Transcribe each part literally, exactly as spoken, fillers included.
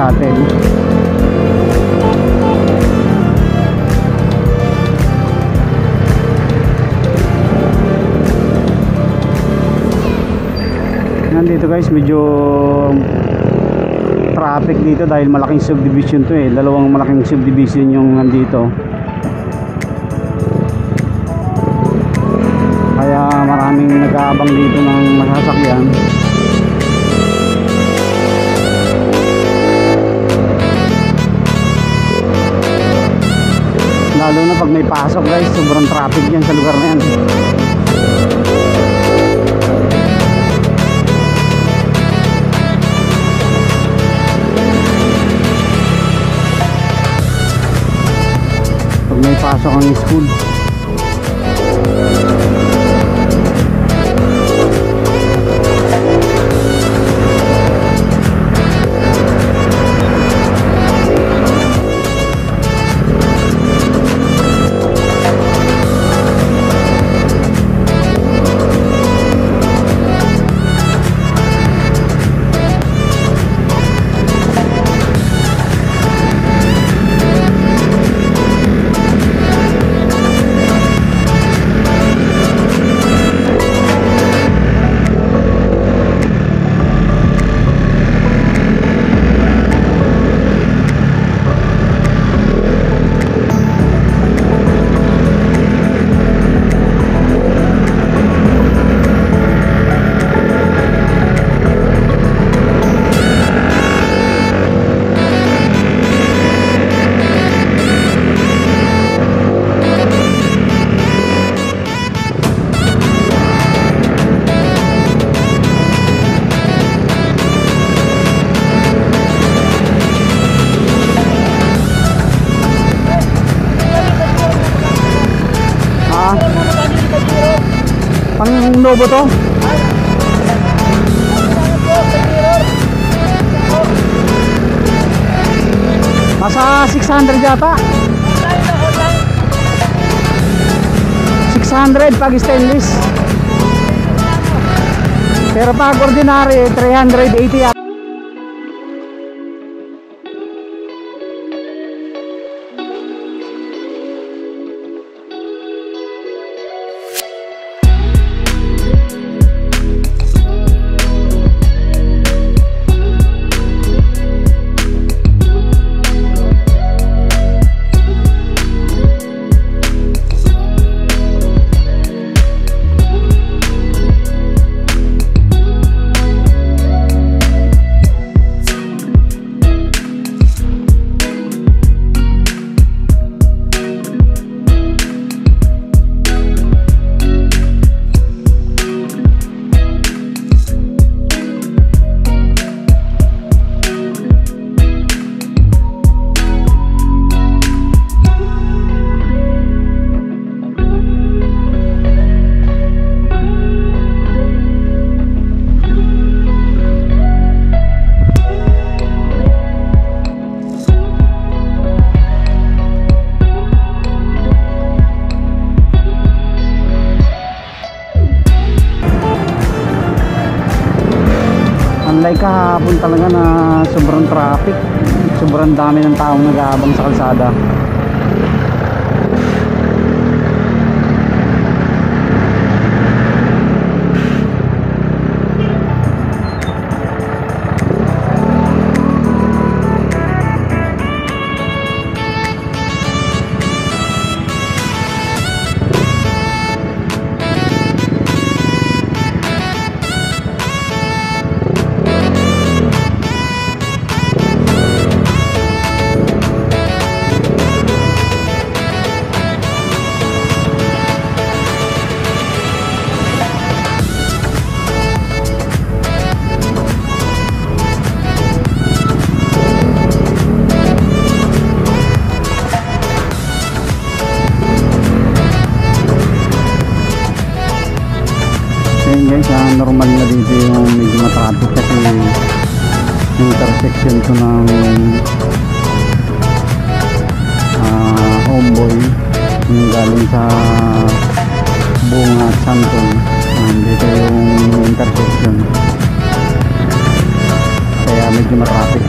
shuttle. Nandito guys, medyo traffic dito dahil malaking subdivision to eh. Dalawang malaking subdivision yung nandito. Kaya maraming nag-aabang dito ng masasakyan. Lalo na pag may pasok guys, sobrang traffic yan sa lugar na yan. May pasok ang school. Nobo to? Masa six hundred yata? six hundred pag stainless. Pero pag ordinary three eighty yata. Kahapon talaga na sobrang traffic, sobrang dami ng taong nag-aabang sa kalsada. Normal na dito yung medyo matraffic kasi intersection to ng uh, Homeboy yung galing sa Bunga at Santon. Um, dito yung intersection kaya medyo matraffic.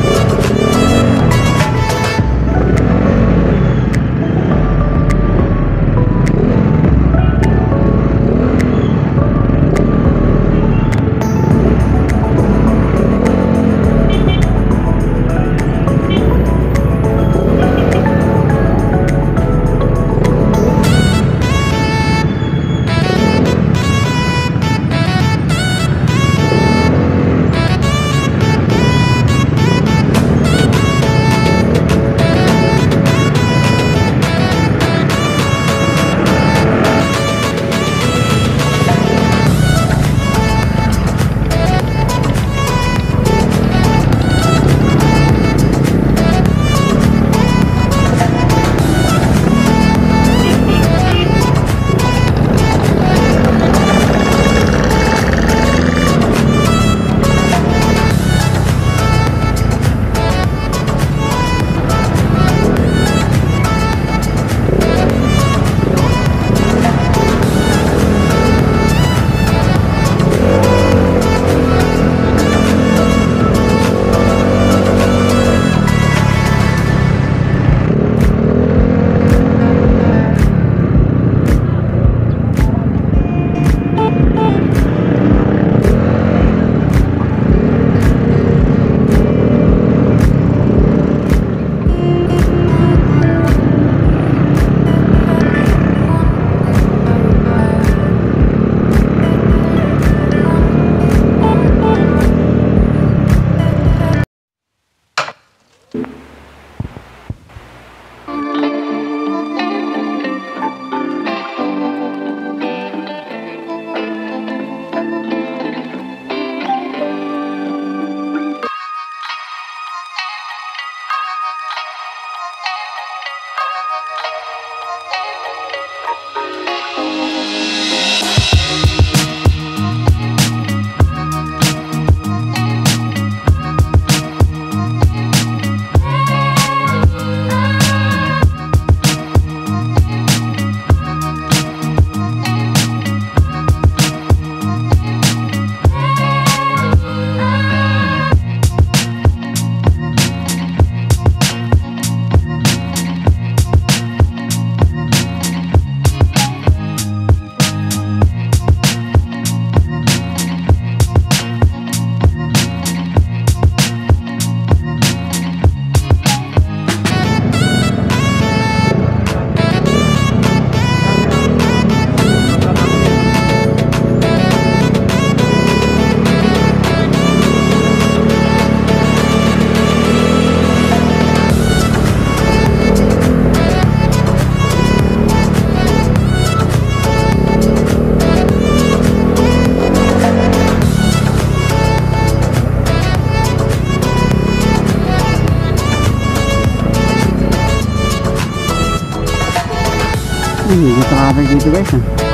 another situation.